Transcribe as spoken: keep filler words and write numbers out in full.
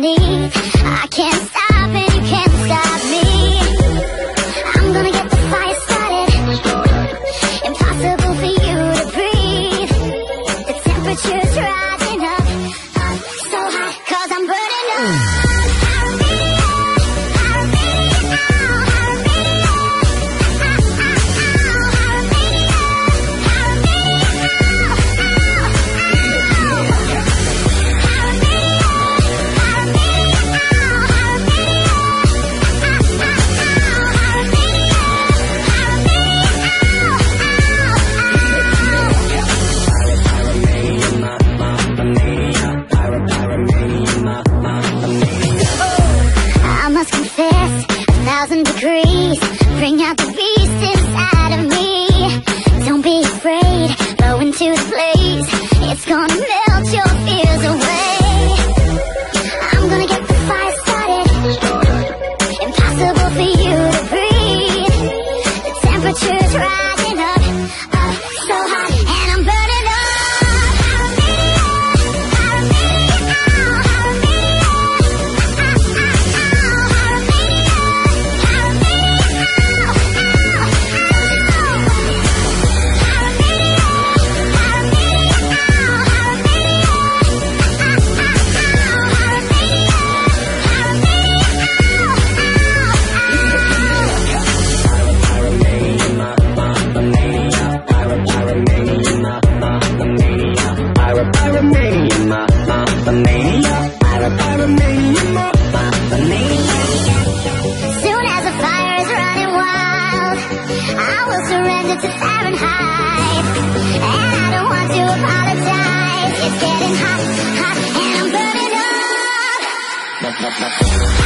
me. I can't stop and you can't stop me. I'm gonna get the fire started. Impossible for you to breathe. The temperature's rising up, up so high, 'cause I'm burning up. Degrees, bring out the beast inside of me. Don't be afraid, go into the blaze. It's gonna melt your fears away. I'm gonna get the fire started. Impossible for you to breathe. The temperature's rising up, up so hot, and I'm burning up. We'll be right back.